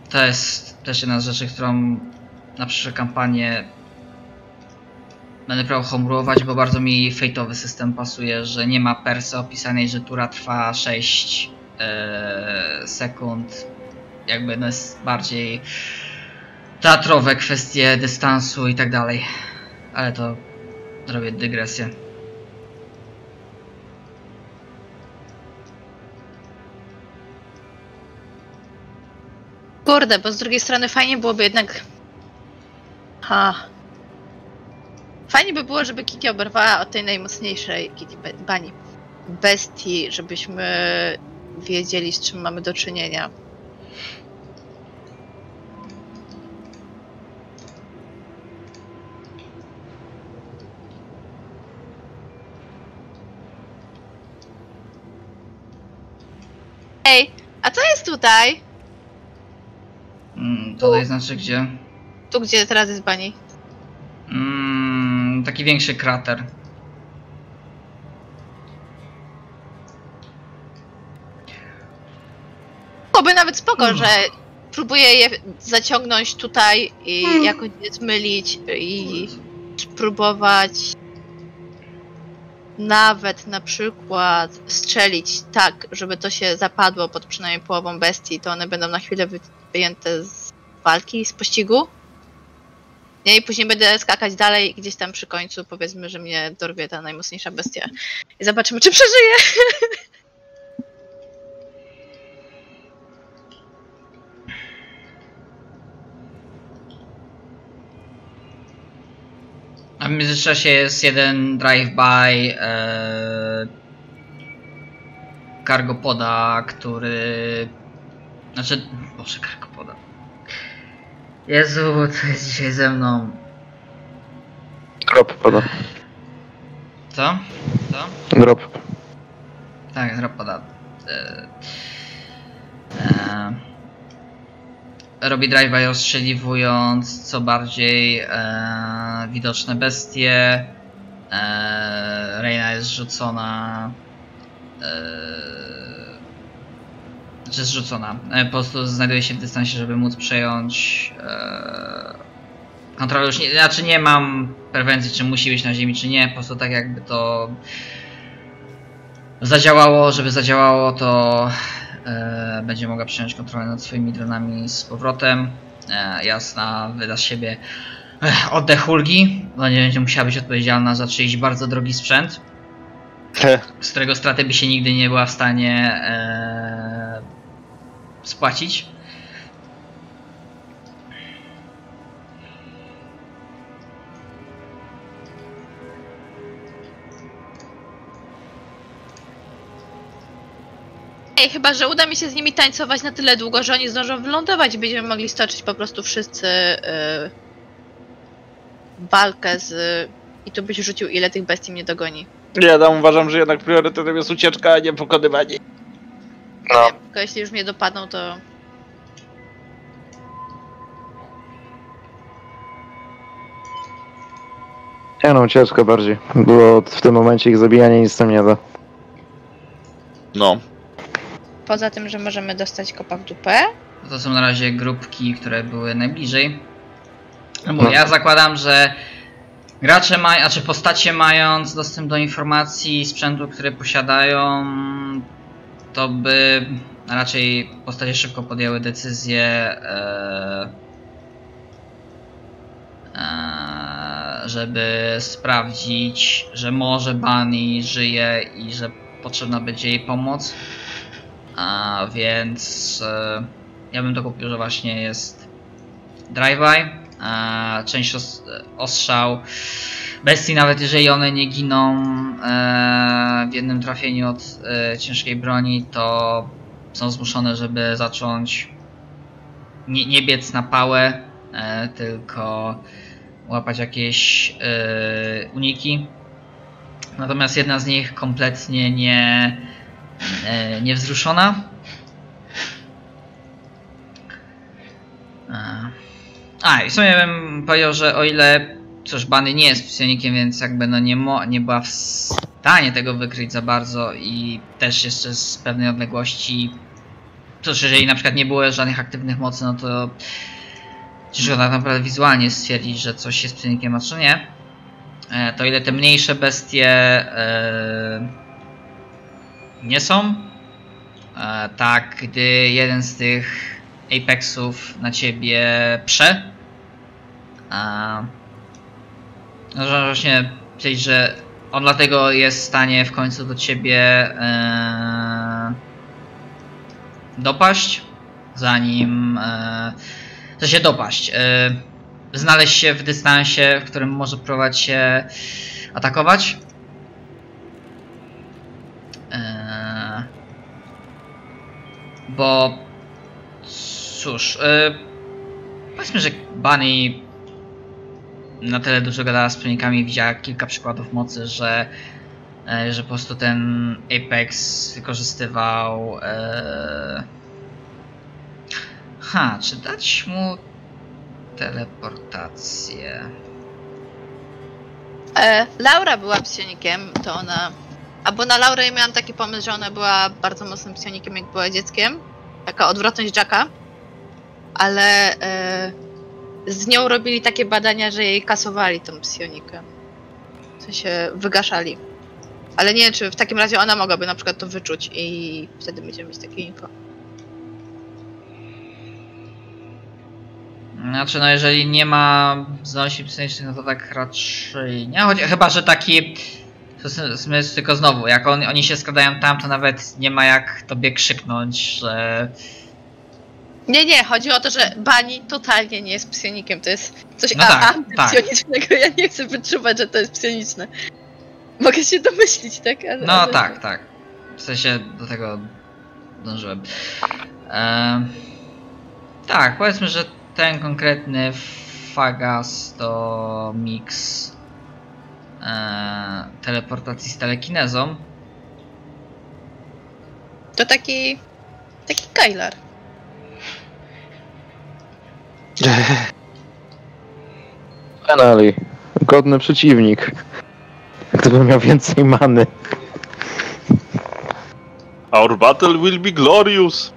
to jest też jedna z rzeczy, którą na przyszłe kampanie będę próbował homerulować, bo bardzo mi fejtowy system pasuje, że nie ma persy opisanej, że tura trwa sześć yy, sekund. Jakby to jest bardziej teatrowe kwestie dystansu i tak dalej. Ale to robię dygresję. Kurde, bo z drugiej strony fajnie byłoby jednak... Ha. Fajnie by było, żeby Kitty oberwała od tej najmocniejszej Kitty Bunny. Bestii, żebyśmy wiedzieli, z czym mamy do czynienia. Ej, a co jest tutaj? Mm, tutaj tu. Znaczy gdzie? Tu, gdzie teraz jest Bunny. Mm, taki większy krater. Byłoby nawet spoko, mm. że próbuję je zaciągnąć tutaj i mm. jakoś je zmylić i spróbować nawet na przykład strzelić tak, żeby to się zapadło pod przynajmniej połową bestii, to one będą na chwilę wyjęte z walki, z pościgu. Nie, i później będę skakać dalej gdzieś tam przy końcu, powiedzmy, że mnie dorwie ta najmocniejsza bestia. I zobaczymy, czy przeżyję. A w międzyczasie jest jeden drive-by ee, cargopoda, który... Znaczy... Boże, cargopoda. Jezu, co jest dzisiaj ze mną? Drop poda. Co? Co? Drop. Tak, drop poda. E, e, robi drive-by rozstrzeliwując co bardziej e, widoczne bestie. E, Reyna jest rzucona. E, Jest rzucona. Po prostu znajduje się w dystansie, żeby móc przejąć ee, kontrolę. Już nie, znaczy nie mam prewencji, czy musi być na ziemi, czy nie. Po prostu tak jakby to zadziałało, żeby zadziałało, to e, będzie mogła przejąć kontrolę nad swoimi dronami z powrotem. E, jasna, wyda z siebie Ech, oddech ulgi, bo nie będzie musiała być odpowiedzialna za czyjś bardzo drogi sprzęt, z którego straty by się nigdy nie była w stanie e, spłacić. Ej, chyba że uda mi się z nimi tańcować na tyle długo, że oni zdążą wylądować i będziemy mogli stoczyć po prostu wszyscy yy, walkę z... i tu byś rzucił, ile tych bestii mnie dogoni. Ja tam uważam, że jednak priorytetem jest ucieczka, a nie pokonywanie. No. Tylko jeśli już mnie dopadną, to... Ja no, ciężko bardziej, bo w tym momencie ich zabijanie nic tam nie da. No. Poza tym, że możemy dostać kopa w dupę. To są na razie grupki, które były najbliżej. No bo no. Ja zakładam, że gracze mają, znaczy postacie mając dostęp do informacji i sprzętu, które posiadają, to by a raczej postacie szybko podjęły decyzję, e, e, żeby sprawdzić, że może Bunny żyje i że potrzebna będzie jej pomoc. A więc e, ja bym to kupił, że właśnie jest drive-by. E, część os ostrzał bestii, nawet jeżeli one nie giną e, w jednym trafieniu od e, ciężkiej broni, to są zmuszone, żeby zacząć nie, nie biec na pałę, e, tylko łapać jakieś e, uniki. Natomiast jedna z nich kompletnie nie, e, niewzruszona. E, A, i w sumie bym powiedział, że o ile, cóż, Bunny nie jest psionikiem, więc jakby no nie, mo nie była w stanie tego wykryć za bardzo i też jeszcze z pewnej odległości, cóż, jeżeli na przykład nie było żadnych aktywnych mocy, no to ciężko tak naprawdę wizualnie stwierdzić, że coś jest psionikiem, a czy nie, e, to ile te mniejsze bestie e, nie są, e, tak, gdy jeden z tych Apexów na ciebie prze, można właśnie powiedzieć, że on dlatego jest w stanie w końcu do ciebie e, dopaść, zanim e, że się dopaść, e, znaleźć się w dystansie, w którym może próbować się atakować. E, bo cóż, e, powiedzmy, że Bunny na tyle dużo gadała z psionikami, widziała kilka przykładów mocy, że, że po prostu ten Apex wykorzystywał... E... Ha, czy dać mu teleportację? E, Laura była psionikiem, to ona... A bo na Laurę miałam taki pomysł, że ona była bardzo mocnym psionikiem, jak była dzieckiem. Taka odwrotność Jacka. Ale... E... Z nią robili takie badania, że jej kasowali tą psionikę. W sensie wygaszali. Ale nie wiem, czy w takim razie ona mogłaby na przykład to wyczuć i wtedy będziemy mieć takie info. Znaczy, no jeżeli nie ma zdolności psionicznych, no to tak raczej nie. Choć, chyba, że taki zmysł, tylko znowu, jak on, oni się składają tam, to nawet nie ma jak tobie krzyknąć, że... Nie, nie, chodzi o to, że Bunny totalnie nie jest psionikiem, to jest coś no tak, psionicznego, tak. Ja nie chcę wyczuwać, że to jest psioniczne. Mogę się domyślić, tak? Ale, no ale... tak, tak. W sensie do tego dążyłem. Ehm, tak, powiedzmy, że ten konkretny fagas to miks ehm, teleportacji z telekinezą. To taki... taki Kailar. Penali. Godny przeciwnik. Gdybym miał więcej many. Our battle will be glorious.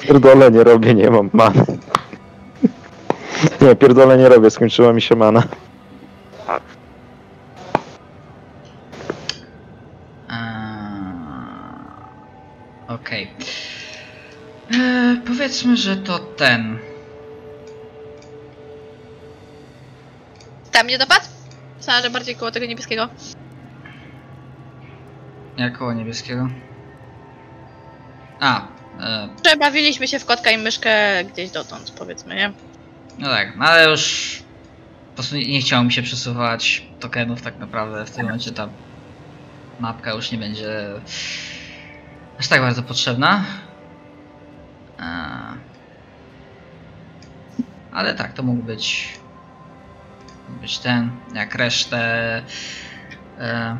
Pierdolę nie robię, nie mam many. Nie, pierdolę nie robię, skończyła mi się mana. Uh, Okej. Okay. Eee, powiedzmy, że to ten. Tam nie dopadł? Myślałem, że bardziej koło tego niebieskiego. Jak koło niebieskiego? A. E... Przebawiliśmy się w kotka i myszkę gdzieś dotąd, powiedzmy, nie? No tak, no ale już po prostu nie chciało mi się przesuwać tokenów tak naprawdę. W tym momencie ta mapka już nie będzie aż tak bardzo potrzebna. Ale tak, to mógł być, mógł być ten, jak resztę e,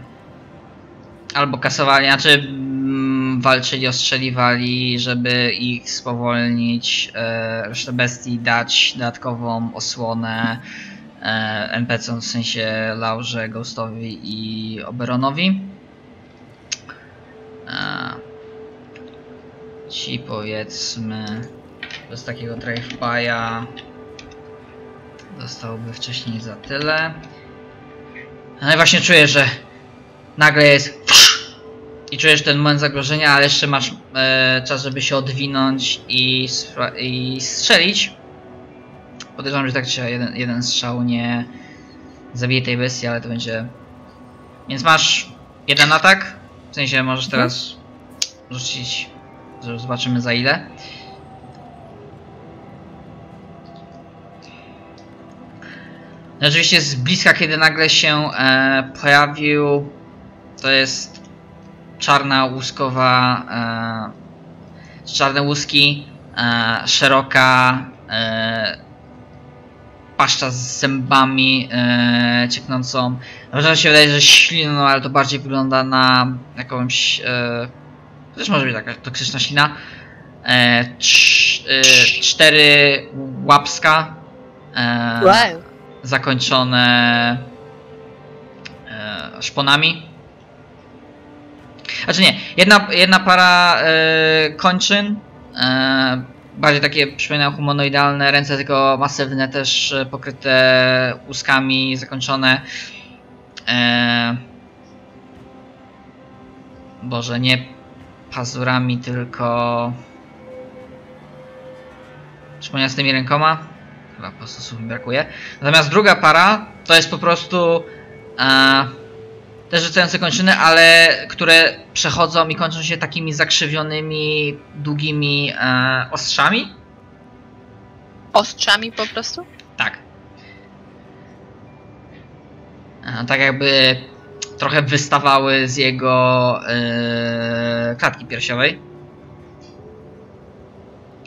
albo kasowali, znaczy m, walczyli, ostrzeliwali, żeby ich spowolnić, e, resztę bestii dać dodatkową osłonę e, en pe ce om, w sensie Laurze, Ghostowi i Oberonowi. E, ci powiedzmy z takiego drive-by'a dostałby wcześniej za tyle. No i właśnie czuję, że nagle jest i czujesz ten moment zagrożenia, ale jeszcze masz e, czas, żeby się odwinąć i, i strzelić. Podejrzewam, że tak trzeba jeden, jeden strzał nie zabije tej bestii, ale to będzie... Więc masz jeden atak, w sensie możesz teraz rzucić, zobaczymy za ile. No oczywiście z bliska, kiedy nagle się e, pojawił, to jest czarna łuskowa, e, czarne łuski, e, szeroka e, paszcza z zębami e, cieknącą. Może się wydaje, że śliną, ale to bardziej wygląda na jakąś, e, też może być taka toksyczna ślina. E, cz, e, cztery łapska. E, wow. Zakończone e, szponami. Znaczy nie, jedna, jedna para e, kończyn, e, bardziej takie przypominają humanoidalne ręce, tylko masywne, też pokryte łuskami, zakończone. E, Boże, nie pazurami, tylko przypomina z tymi rękoma. Po prostu słów mi brakuje. Natomiast druga para to jest po prostu e, też rzucające kończyny, ale które przechodzą i kończą się takimi zakrzywionymi, długimi e, ostrzami. Ostrzami po prostu? Tak. E, tak jakby trochę wystawały z jego e, klatki piersiowej.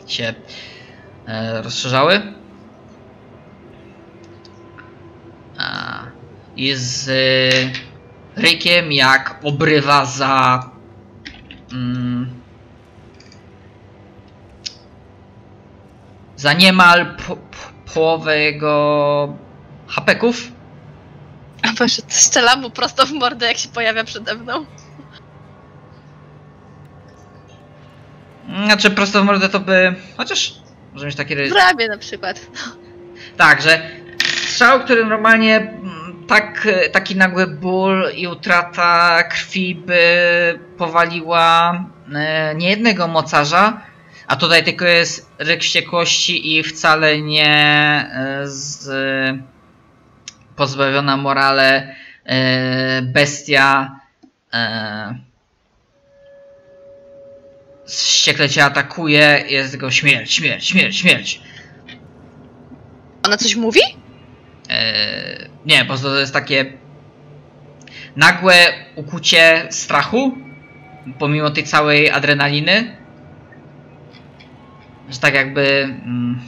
Się e, rozszerzały. I z rykiem, jak obrywa za mm, za niemal po, po, połowę jego hapeków. A Boże, to strzelam mu prosto w mordę, jak się pojawia przede mną. Znaczy prosto w mordę to by... Chociaż może mieć takie... W ramię na przykład. Tak, że strzał, który normalnie... Tak, taki nagły ból i utrata krwi by powaliła niejednego mocarza, a tutaj tylko jest ryk wściekłości i wcale nie z pozbawiona morale bestia wściekle cię atakuje, jest tylko śmierć, śmierć, śmierć, śmierć. Ona coś mówi? Eee, nie, po prostu to jest takie nagłe ukłucie strachu, pomimo tej całej adrenaliny, że tak jakby... Mm...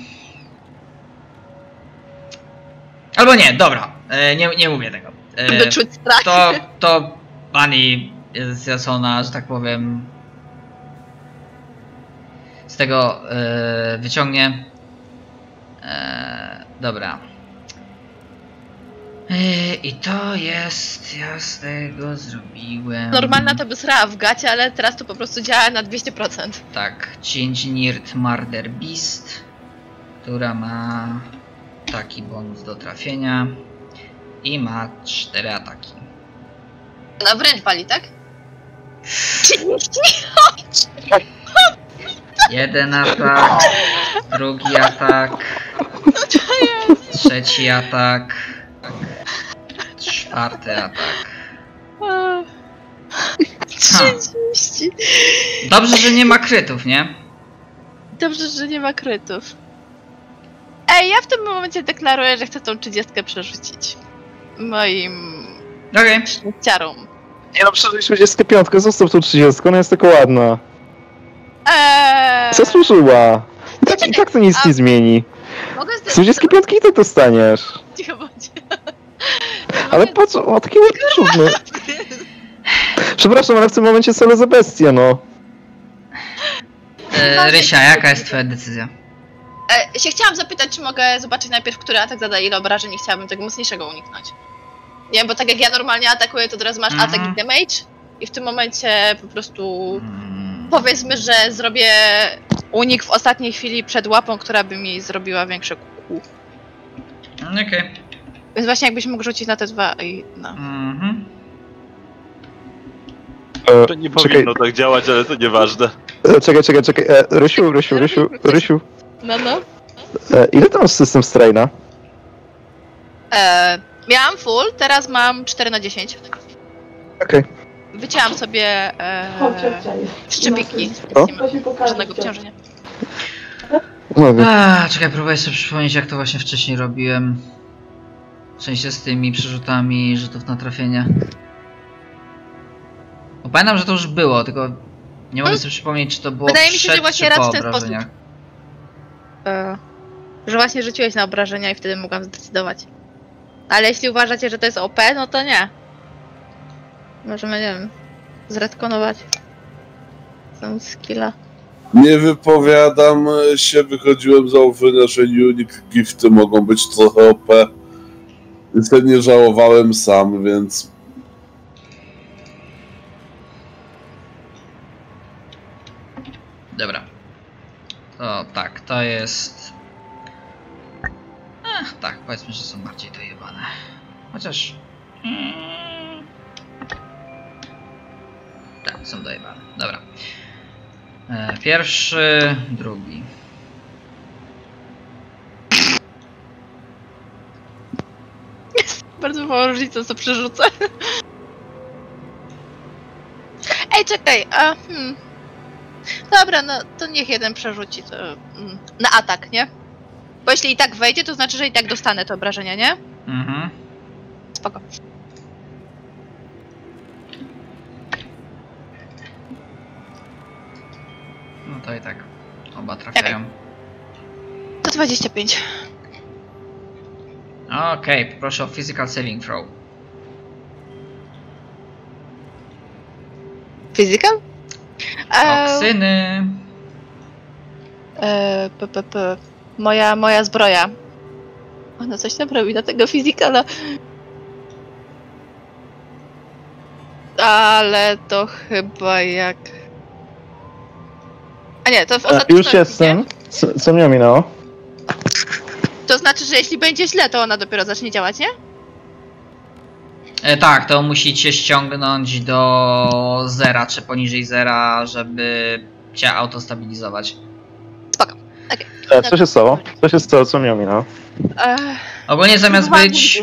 Albo nie, dobra, eee, nie, nie mówię tego. Eee, By czuć strach. To, to Bunny jest zjacona, że tak powiem, z tego eee, wyciągnie. Eee, dobra. I to jest, ja z tego zrobiłem... Normalna to by srała w gacie, ale teraz to po prostu działa na dwieście procent. Tak, Engineered Murder Beast, która ma taki bonus do trafienia i ma cztery ataki. Ona wręcz pali, tak? Jeden atak, drugi atak, trzeci atak. Czwarty atak. trzydzieści. Dobrze, że nie ma krytów, nie? Dobrze, że nie ma krytów. Ej, ja w tym momencie deklaruję, że chcę tą trzydziestkę przerzucić. Moim... Okej. Okay. Nie no, przerzuć trzydzieści pięć, zostaw tą trzydziestkę, ona jest taka ładna. Eee... Zasłużyła. I tak, i tak to nic A... nie zmieni. Z trzydzieści pięć i ty dostaniesz. Cicho bądź. Ale po co? O, taki ładny my. Przepraszam, ale w tym momencie celu za bestia, no. E, Rysia, jaka jest twoja decyzja? E, się chciałam zapytać, czy mogę zobaczyć najpierw, który atak zadaje ile obrażeń i chciałabym tego mocniejszego uniknąć. Nie, bo tak jak ja normalnie atakuję, to teraz masz mm. atak i damage i w tym momencie po prostu mm. powiedzmy, że zrobię unik w ostatniej chwili przed łapą, która by mi zrobiła większe kół. Okej. Okay. Więc właśnie jakbyś mógł rzucić na te dwa i no. Mhm. To nie powinno czekaj. tak działać, ale to nieważne. E, czekaj, czekaj, czekaj. E, Rysiu, Rysiu, Rysiu, Rysiu. No, no. E, ile tam masz system straina? E, miałam full, teraz mam cztery na dziesięć. Okej. Okay. Wycięłam sobie e, szczypiki żadnego obciążenia. A, czekaj, próbuję sobie przypomnieć, jak to właśnie wcześniej robiłem. W sensie z tymi przerzutami rzutów na trafienie. Bo pamiętam, że to już było, tylko nie mogę sobie przypomnieć, czy to było Wydaje przed, mi się, że właśnie raz w ten sposób. E, że właśnie rzuciłeś na obrażenia i wtedy mogłam zdecydować. Ale jeśli uważacie, że to jest O P, no to nie. Możemy, nie wiem, zredkonować. Są skilla. Nie wypowiadam się, wychodziłem z zaufania, że unique gifty mogą być trochę O P. Niestety nie żałowałem sam, więc... Dobra. To tak, to jest... Ach, tak, powiedzmy, że są bardziej dojebane. Chociaż... Tak, są dojebane. Dobra. Pierwszy, drugi. Jest bardzo mała różnica, co przerzucę. Ej, czekaj, a... Hmm. Dobra, no to niech jeden przerzuci to, mm, na atak, nie? Bo jeśli i tak wejdzie, to znaczy, że i tak dostanę te obrażenia, nie? Mhm. Spoko. No to i tak oba trafiają. Okay. To dwadzieścia pięć. Okej, okay, proszę o physical saving throw. Physical? Toksyny. Eee, p, p, p. Moja, moja zbroja. Ona coś tam robi na tego fizykala. Ale to chyba jak... A nie, to w ostatnim... Już jestem. Co, co mnie minęło? To znaczy, że jeśli będzie źle, to ona dopiero zacznie działać, nie? Tak, to musicie ściągnąć do zera, czy poniżej zera, żeby cię autostabilizować. Spoko. Okay. Co się stało? Co się stało? Co mi ominęło? Ogólnie zamiast być...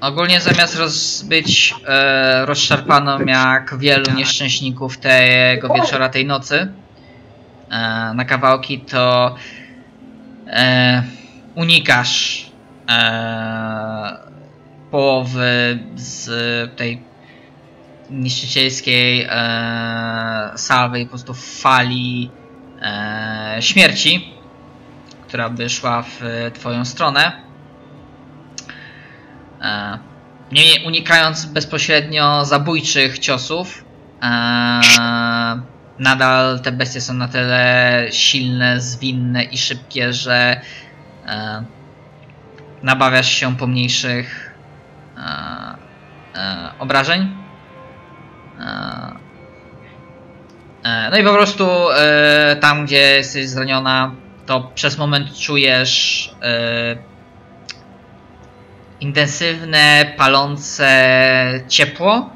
Ogólnie zamiast roz, być e, rozszarpaną jak wielu nieszczęśników tego wieczora, tej nocy, e, na kawałki, to e, unikasz e, połowy z tej niszczycielskiej e, salwy i po prostu fali e, śmierci, która by szła w twoją stronę. E, niemniej unikając bezpośrednio zabójczych ciosów, e, nadal te bestie są na tyle silne, zwinne i szybkie, że e, nabawiasz się pomniejszych E, e, obrażeń. E, e, no i po prostu e, tam, gdzie jesteś zraniona, to przez moment czujesz e, intensywne, palące ciepło,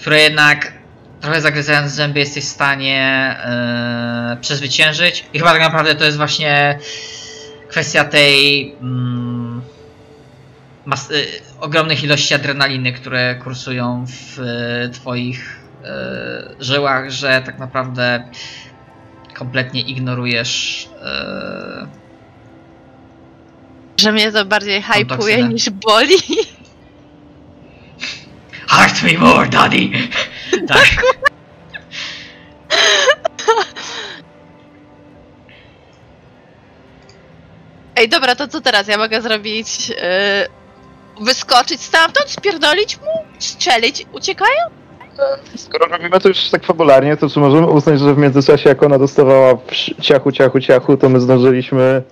które jednak trochę zagryzając zęby jesteś w stanie e, przezwyciężyć. I chyba tak naprawdę to jest właśnie kwestia tej mm, Mas y, ogromnych ilości adrenaliny, które kursują w y, twoich y, żyłach, że tak naprawdę kompletnie ignorujesz. Y, że mnie to bardziej hype'uje niż boli. Hurt me more, daddy! Tak. Ej, dobra, to co teraz? Ja mogę zrobić... Y wyskoczyć stamtąd, spierdolić mu, strzelić, uciekają? Skoro robimy to już tak fabularnie, to czy możemy uznać, że w międzyczasie jak ona dostawała ciachu, ciachu, ciachu, to my zdążyliśmy...